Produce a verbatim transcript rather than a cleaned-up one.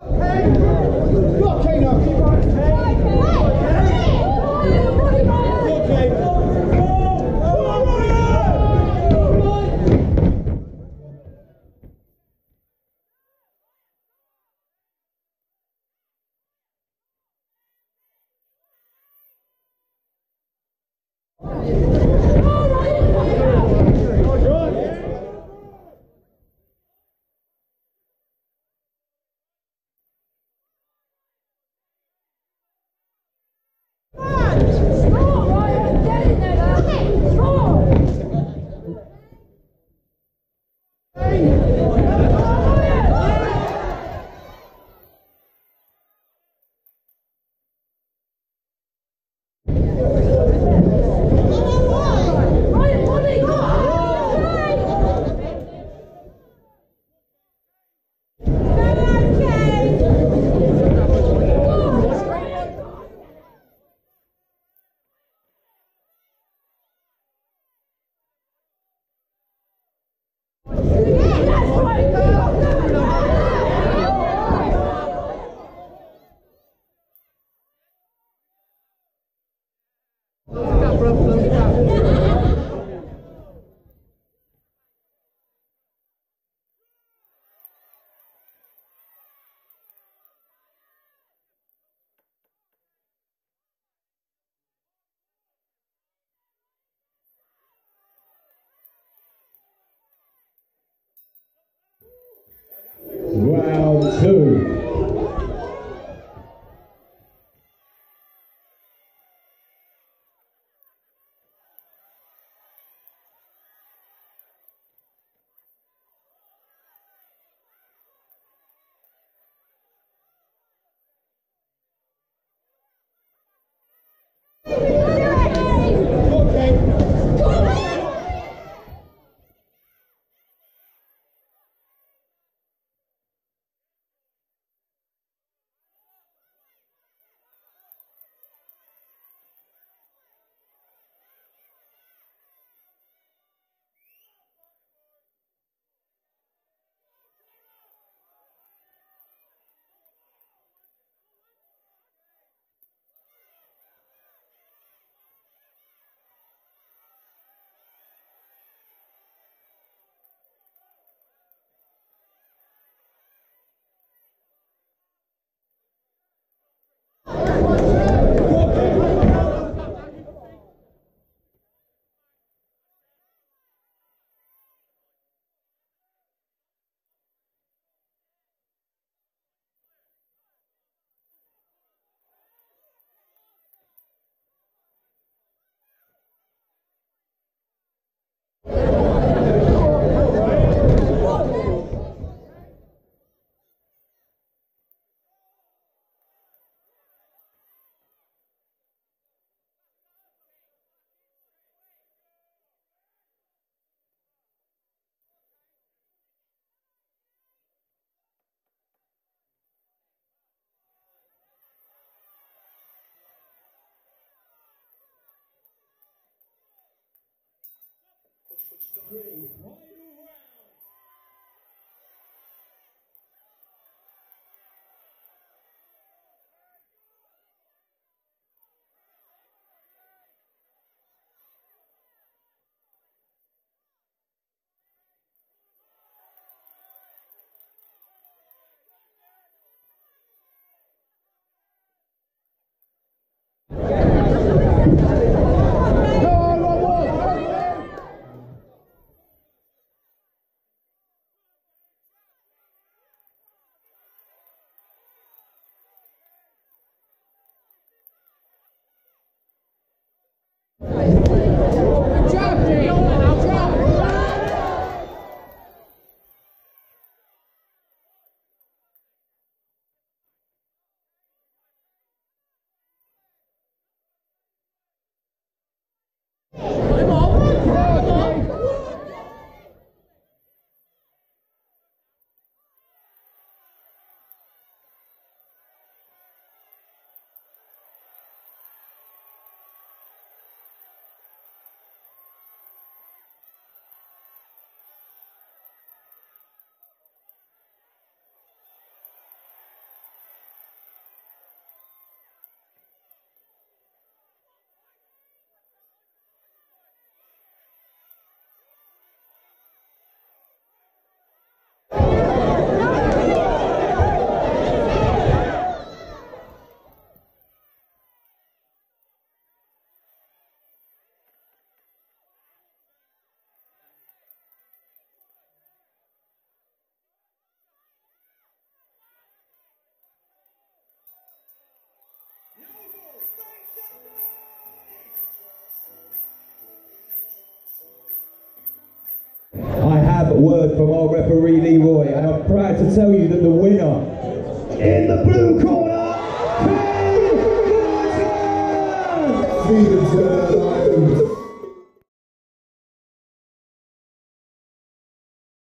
Round two. Three, one. word from our referee Leroy, and I'm proud to tell you that the winner in the blue corner